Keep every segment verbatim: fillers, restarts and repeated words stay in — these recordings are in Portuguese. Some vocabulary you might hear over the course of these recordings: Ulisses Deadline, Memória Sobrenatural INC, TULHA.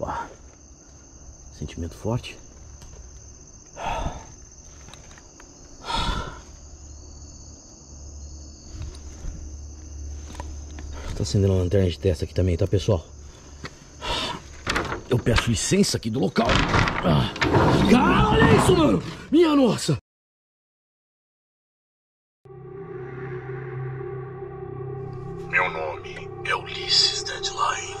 Ó, sentimento forte. Tá acendendo a lanterna de testa aqui também, tá, pessoal? Eu peço licença aqui do local. Ah, cara, olha isso, mano! Minha nossa! Meu nome é Ulisses Deadline.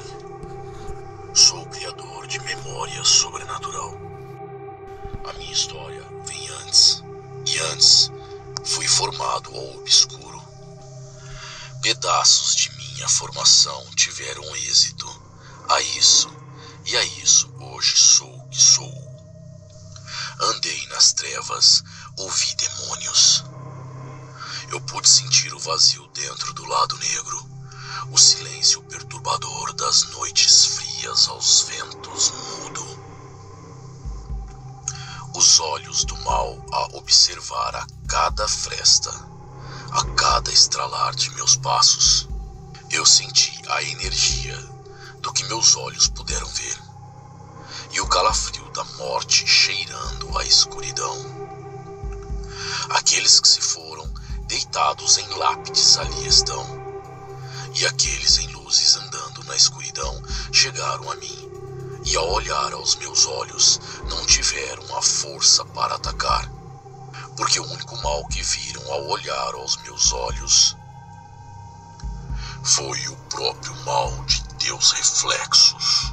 Sou o criador de Memória Sobrenatural. A minha história vem antes. E antes, fui formado ao obscuro. Pedaços de minha formação tiveram êxito a isso, e a isso hoje sou o que sou. Andei nas trevas, ouvi demônios. Eu pude sentir o vazio dentro do lado negro, o silêncio perturbador das noites frias aos ventos mudo. Os olhos do mal a observar a cada fresta, a cada estralar de meus passos. Eu senti a energia do que meus olhos puderam ver e o calafrio da morte cheirando a escuridão. Aqueles que se foram deitados em lápides ali estão, e aqueles em luzes andando na escuridão chegaram a mim e, ao olhar aos meus olhos, não tiveram a força para atacar, porque o único mal que viram ao olhar aos meus olhos foi o próprio mal de teus reflexos.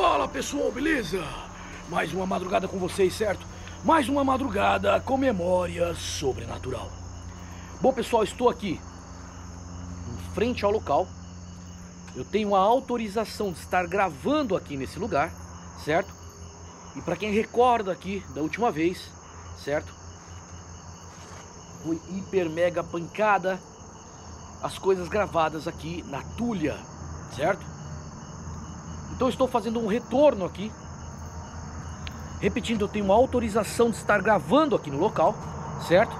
Fala pessoal, beleza? Mais uma madrugada com vocês, certo? Mais uma madrugada com Memória Sobrenatural. Bom pessoal, estou aqui em frente ao local. Eu tenho a autorização de estar gravando aqui nesse lugar, certo? E para quem recorda aqui da última vez, certo? Foi hiper mega pancada as coisas gravadas aqui na Tulha, certo? Então estou fazendo um retorno aqui. Repetindo, eu tenho uma autorização de estar gravando aqui no local, certo?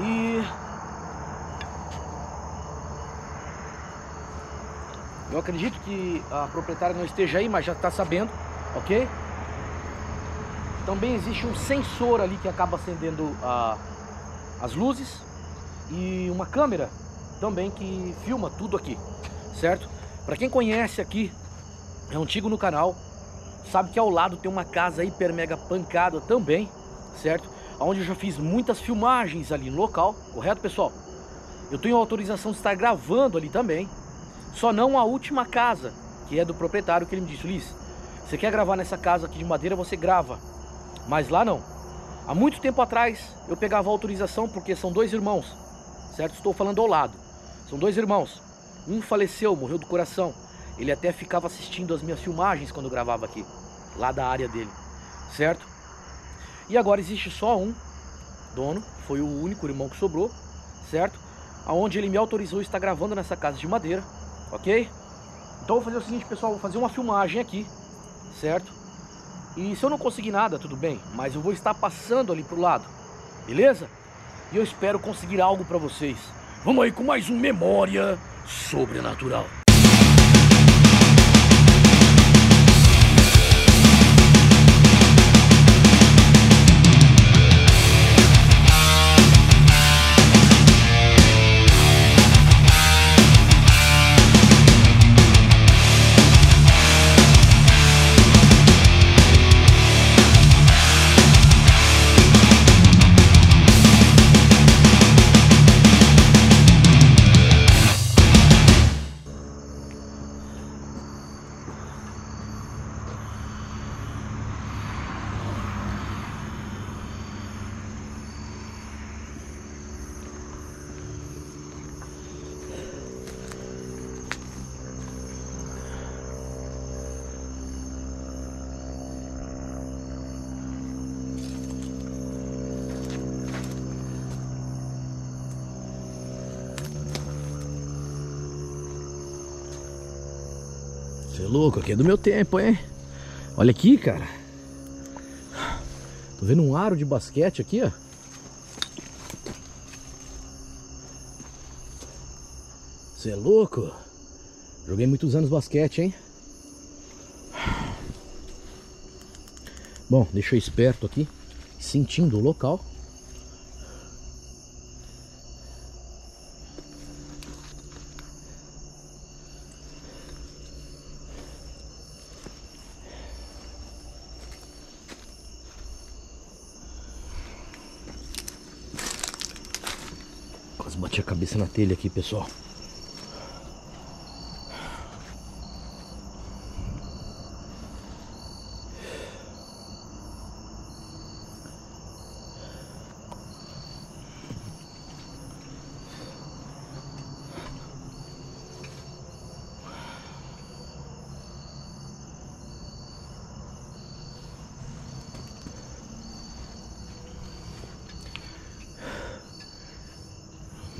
E eu acredito que a proprietária não esteja aí, mas já está sabendo, ok? Também existe um sensor ali que acaba acendendo a... as luzes. E uma câmera também que filma tudo aqui, certo? Para quem conhece aqui, é antigo no canal, sabe que ao lado tem uma casa hiper mega pancada também, certo? Onde eu já fiz muitas filmagens ali no local, correto pessoal? Eu tenho autorização de estar gravando ali também, só não a última casa, que é do proprietário, que ele me disse: Liz, você quer gravar nessa casa aqui de madeira, você grava, mas lá não. Há muito tempo atrás eu pegava autorização porque são dois irmãos, certo? Estou falando ao lado, são dois irmãos. Um faleceu, morreu do coração. Ele até ficava assistindo as minhas filmagens quando eu gravava aqui, lá da área dele, certo? E agora existe só um dono, foi o único irmão que sobrou, certo? Aonde ele me autorizou a estar gravando nessa casa de madeira, ok? Então eu vou fazer o seguinte, pessoal, vou fazer uma filmagem aqui, certo? E se eu não conseguir nada, tudo bem, mas eu vou estar passando ali pro lado, beleza? E eu espero conseguir algo pra vocês. Vamos aí com mais um Memória Sobrenatural. Você é louco, aqui é do meu tempo, hein? Olha aqui, cara. Tô vendo um aro de basquete aqui, ó. Você é louco? Joguei muitos anos basquete, hein? Bom, deixa eu esperto aqui, sentindo o local. Bati a cabeça na telha aqui, pessoal.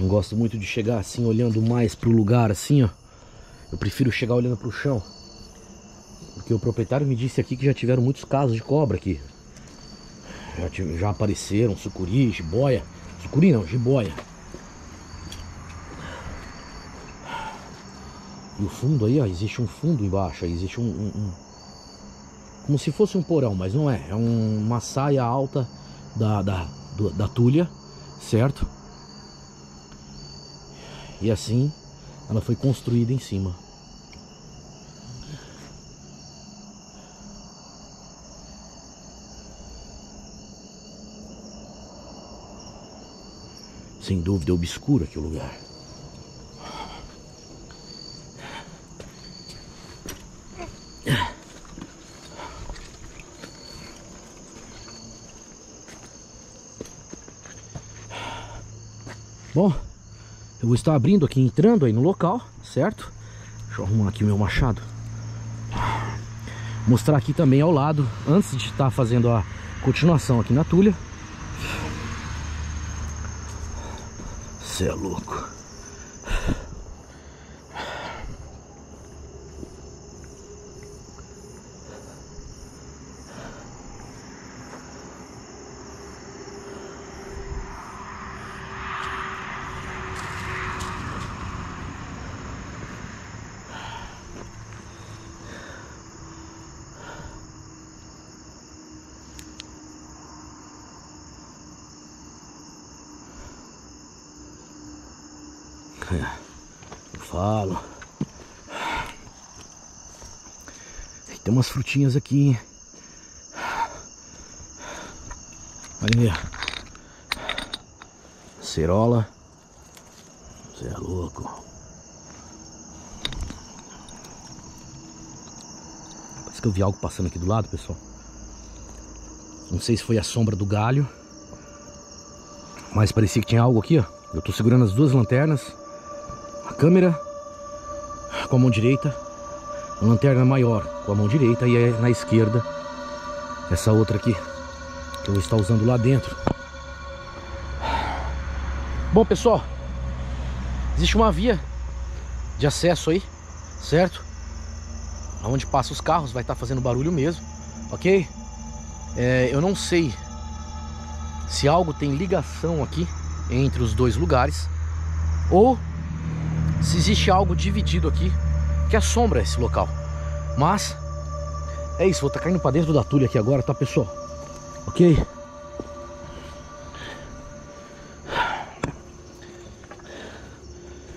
Não gosto muito de chegar assim, olhando mais pro lugar assim, ó. Eu prefiro chegar olhando pro chão. Porque o proprietário me disse aqui que já tiveram muitos casos de cobra aqui. Já, tive, já apareceram sucuri, jiboia. Sucuri não, jiboia. E o fundo aí, ó, existe um fundo embaixo. Aí existe um, um, um... como se fosse um porão, mas não é. É um, uma saia alta da, da, do, da Tulha, certo? E assim ela foi construída em cima. Sem dúvida é obscuro aqui o lugar. Bom, eu vou estar abrindo aqui, entrando aí no local, certo? Deixa eu arrumar aqui meu machado. Mostrar aqui também ao lado, antes de estar fazendo a continuação aqui na Tulha. Você é louco. Eu falo. Tem umas frutinhas aqui. Olha aí. Acerola. Você é louco. Parece que eu vi algo passando aqui do lado, pessoal. Não sei se foi a sombra do galho, mas parecia que tinha algo aqui, ó. Eu tô segurando as duas lanternas, câmera com a mão direita, a lanterna maior com a mão direita, e é na esquerda essa outra aqui que eu vou estar usando lá dentro. Bom, pessoal, existe uma via de acesso aí, certo? Onde passam os carros, vai estar fazendo barulho mesmo, ok? É, eu não sei se algo tem ligação aqui entre os dois lugares, ou se existe algo dividido aqui que assombra esse local. Mas é isso, vou estar caindo para dentro da Tulha aqui agora, tá, pessoal? Ok?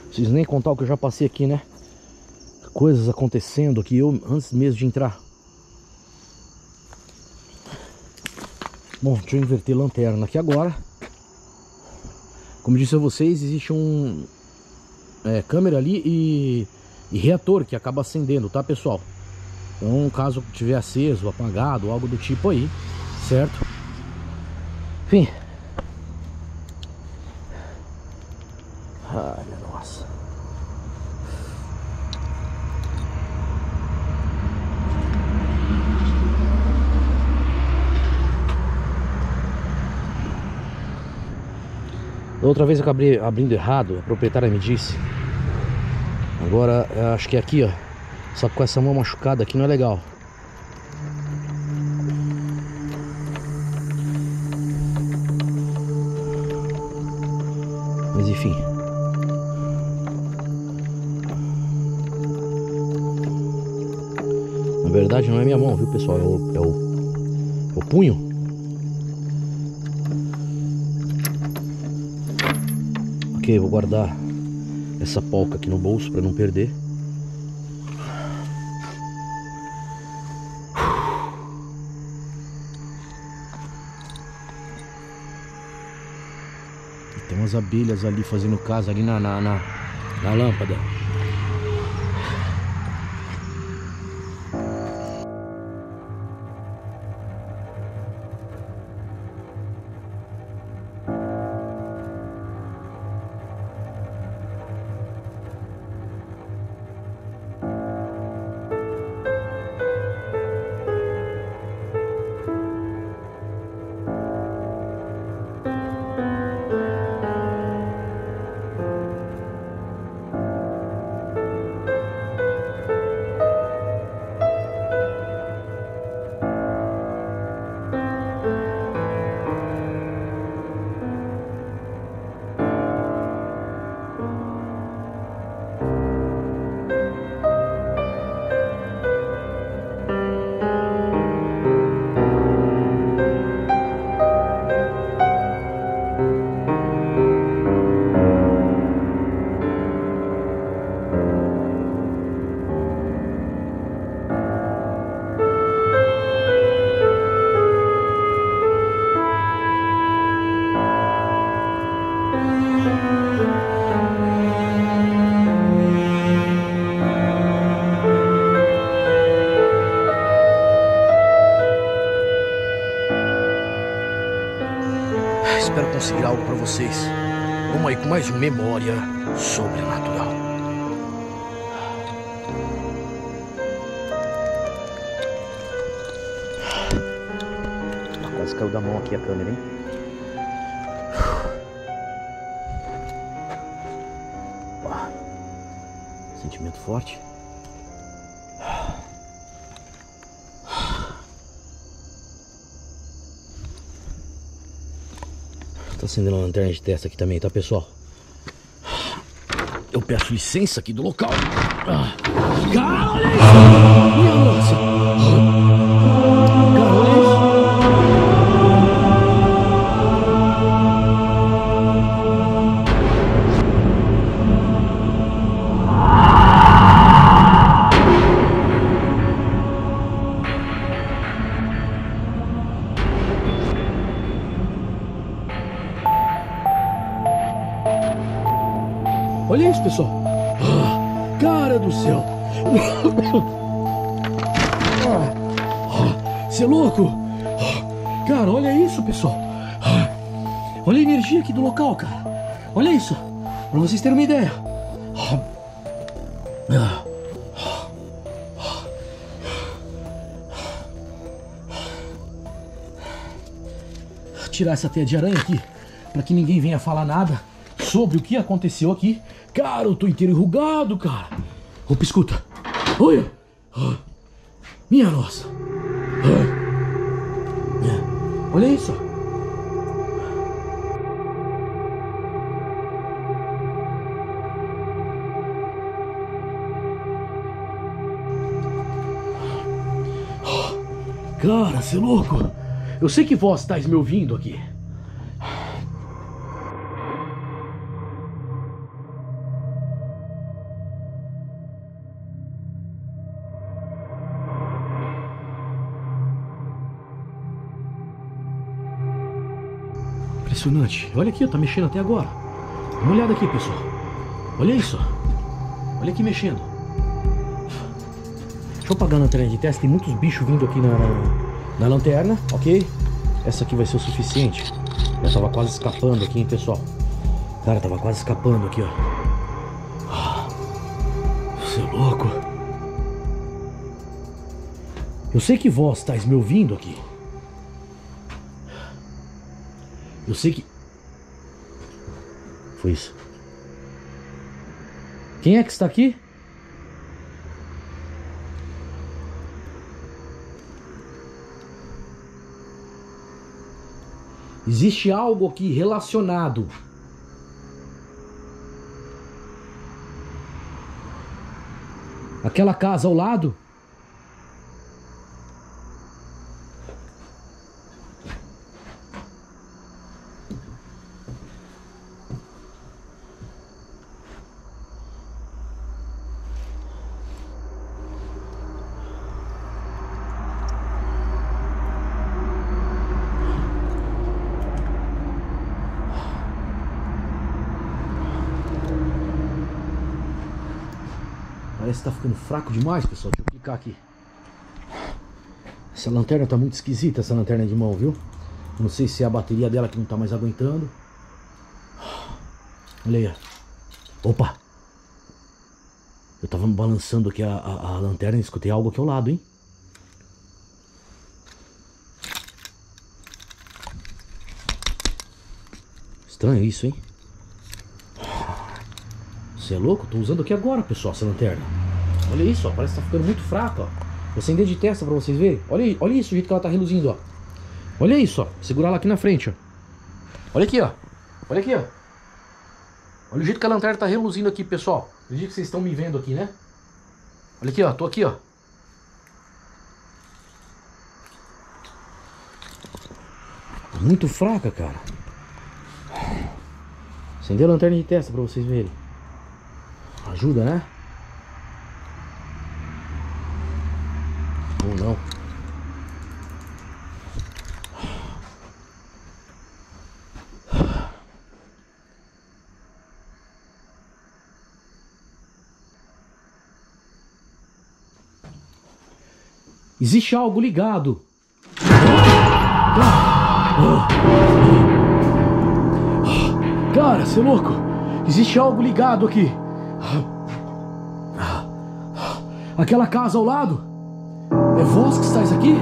Não preciso nem contar o que eu já passei aqui, né? Coisas acontecendo aqui, eu antes mesmo de entrar. Bom, deixa eu inverter a lanterna aqui agora. Como disse a vocês, existe um... É, câmera ali e, e reator que acaba acendendo, tá, pessoal? Então, caso tiver aceso, apagado, algo do tipo aí, certo? Enfim. Ai, minha nossa. Outra vez eu acabei abrindo errado, a proprietária me disse. Agora, acho que é aqui, ó. Só que com essa mão machucada aqui não é legal. Mas enfim. Na verdade não é minha mão, viu, pessoal? É o, é o, é o punho. Ok, vou guardar essa polca aqui no bolso para não perder. E tem umas abelhas ali fazendo casa ali na, na, na, na lâmpada. Espero conseguir algo para vocês. Vamos aí com mais memória sobrenatural. Quase caiu da mão aqui a câmera, hein? Sentimento forte. Tá acendendo a lanterna de testa aqui também, tá, pessoal? Eu peço licença aqui do local. Ah. Cara, olha isso! Minha nossa! Cara, olha isso, pessoal. Ah, cara do céu. Ah, você é louco? Ah, cara, olha isso, pessoal. Ah, olha a energia aqui do local, cara. Olha isso. Pra vocês terem uma ideia. Ah, ah, ah, ah, ah. Tirar essa teia de aranha aqui, pra que ninguém venha falar nada sobre o que aconteceu aqui. Cara, eu tô inteiro enrugado, cara. Opa, escuta. Olha. Ah, minha nossa. Ah, é. Olha isso. Ah, cara, você é louco. Eu sei que vós estáis me ouvindo aqui. Impressionante. Olha aqui, tá mexendo até agora. Dá uma olhada aqui, pessoal. Olha isso. Olha aqui mexendo. Deixa eu apagar a lanterna de teste. Tem muitos bichos vindo aqui na, na, na lanterna, ok? Essa aqui vai ser o suficiente. Eu tava quase escapando aqui, hein, pessoal. Cara, tava quase escapando aqui, ó. Ah, você é louco. Eu sei que vós estáis me ouvindo aqui. Eu sei que... Foi isso. Quem é que está aqui? Existe algo aqui relacionado. Aquela casa ao lado? Parece que tá ficando fraco demais, pessoal. Deixa eu clicar aqui. Essa lanterna tá muito esquisita, essa lanterna de mão, viu? Não sei se é a bateria dela que não tá mais aguentando. Olha aí, ó. Opa! Eu tava balançando aqui a, a, a lanterna e escutei algo aqui ao lado, hein? Estranho isso, hein? Você é louco? Tô usando aqui agora, pessoal, essa lanterna. Olha isso, ó, parece que tá ficando muito fraca, ó. Vou acender de testa pra vocês verem. Olha, olha isso, o jeito que ela tá reluzindo, ó. Olha isso, ó. Segurar ela aqui na frente, ó. Olha aqui, ó. Olha aqui, ó. Olha o jeito que a lanterna tá reluzindo aqui, pessoal. Do jeito que vocês estão me vendo aqui, né? Olha aqui, ó. Tô aqui, ó. Muito fraca, cara. Acender a lanterna de testa pra vocês verem. Ajuda, né? Ou não. Existe algo ligado. Cara, Para, seu louco. Existe algo ligado aqui. Aquela casa ao lado. É vós que estáis aqui?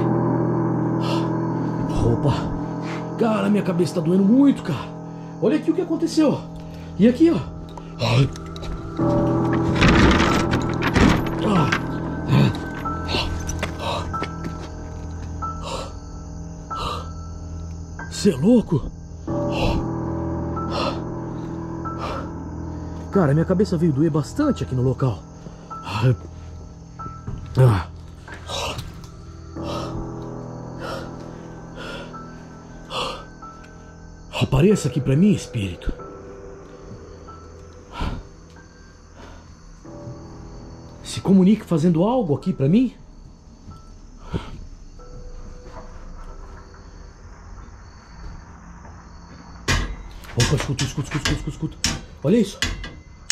Opa. Cara, minha cabeça tá doendo muito, cara. Olha aqui o que aconteceu. E aqui, ó. Você é louco? Cara, minha cabeça veio doer bastante aqui no local. Apareça aqui pra mim, espírito. Se comunique fazendo algo aqui pra mim. Opa, escuta, escuta, escuta, escuta, escuta. Olha isso.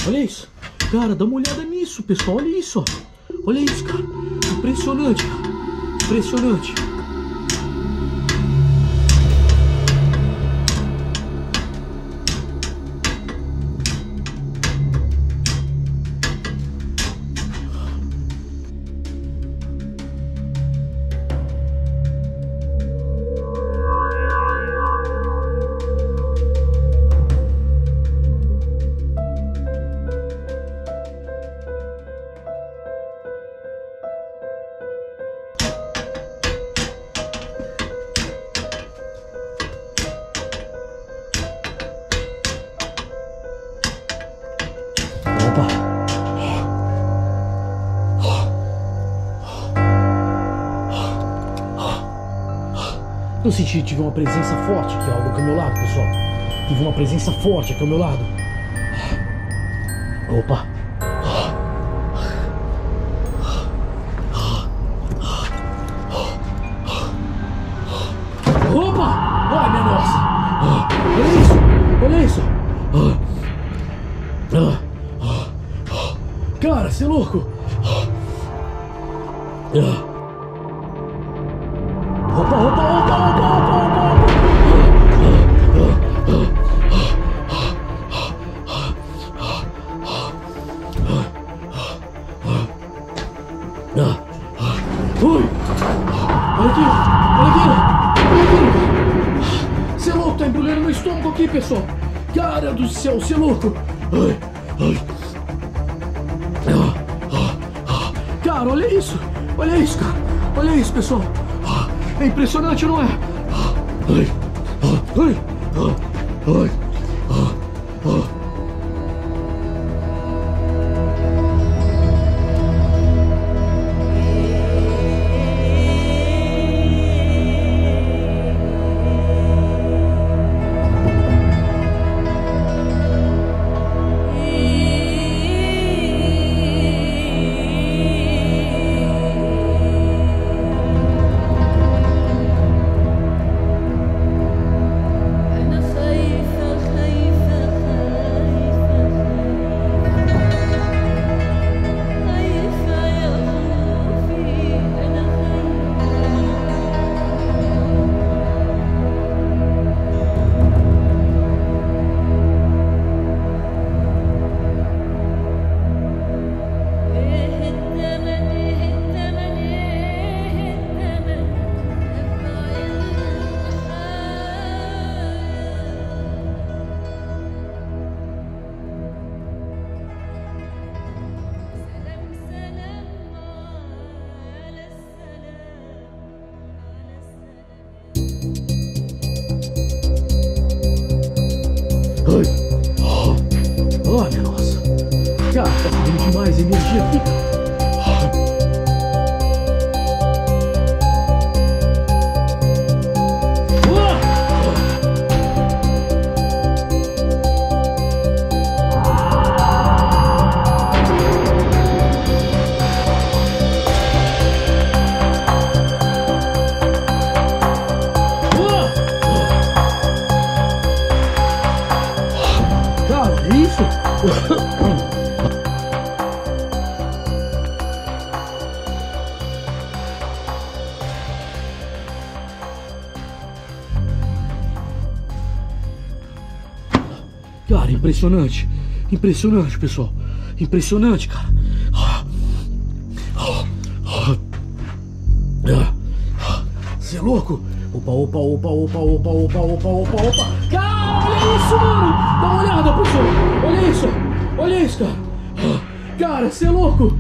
Olha isso. Cara, dá uma olhada nisso, pessoal. Olha isso, ó. Olha isso, cara. Impressionante, cara. Impressionante. Eu senti, tive uma presença forte aqui, ó, aqui ao meu lado, pessoal. Tive uma presença forte aqui ao meu lado. Opa. Opa! Ai, minha nossa! Olha isso! Olha isso! Cara, você é louco! Opa, opa, opa, opa, opa, opa. Ui! Olha aqui, olha aqui, olha aqui. Você é louco, tá embrulhando meu estômago aqui, pessoal. Cara do céu, você é louco. Ai, ai. Cara, olha isso. Olha isso, cara. Olha isso, pessoal. É impressionante, não é? Ai, ai, ai, ai, ai. Impressionante. Impressionante, pessoal. Impressionante, cara. Você é louco? Opa, opa, opa, opa, opa, opa, opa, opa, opa. Cara, olha isso, mano. Dá uma olhada, pessoal. Olha isso. Olha isso, cara. Cara, você é louco.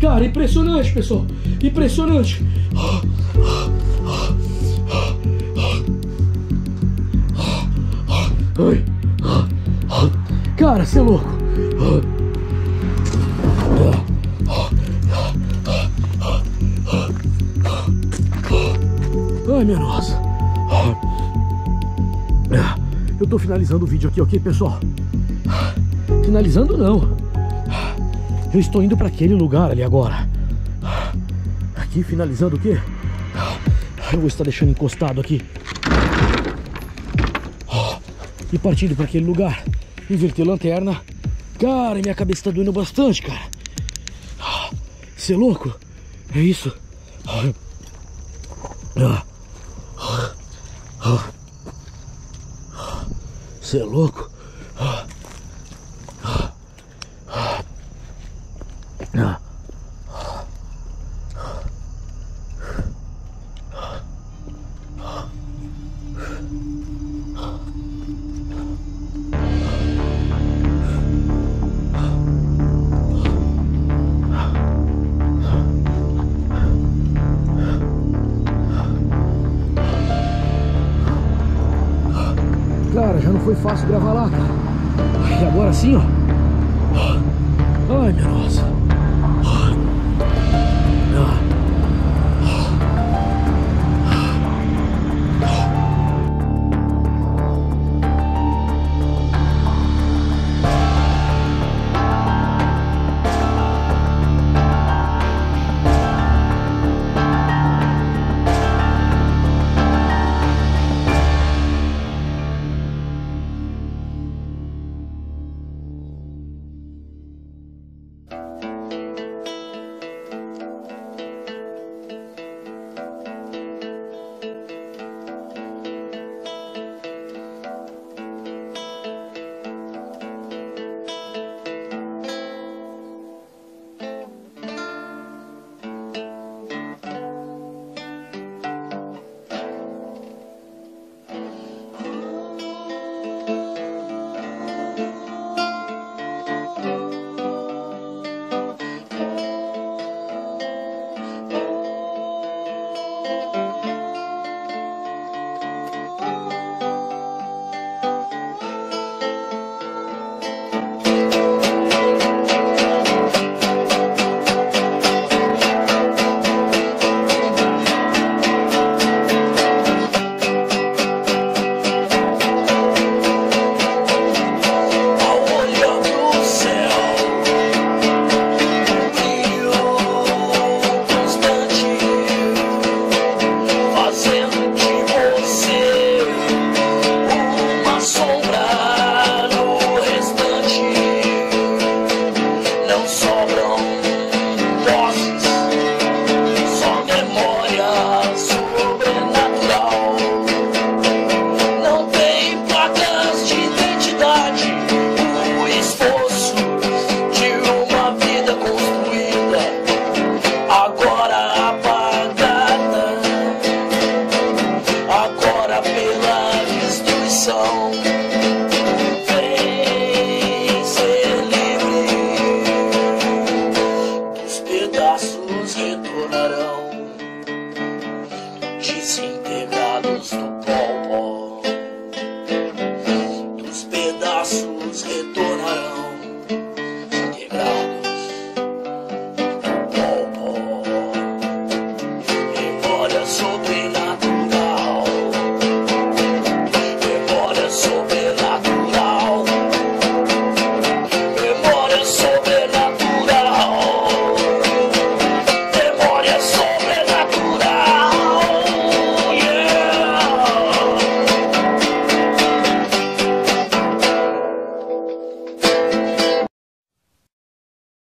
Cara, impressionante, pessoal. Impressionante. Cara, você é louco. Ai, minha nossa. Eu tô finalizando o vídeo aqui, ok, pessoal? Finalizando não. Eu estou indo para aquele lugar ali agora. Aqui, finalizando o quê? Eu vou estar deixando encostado aqui. E partindo para aquele lugar. Invertei a lanterna. Cara, minha cabeça tá doendo bastante, cara. Você é louco? É isso? Você é louco? Foi fácil gravar lá, cara. E agora sim, ó. Ai, minha nossa. Desintegrados.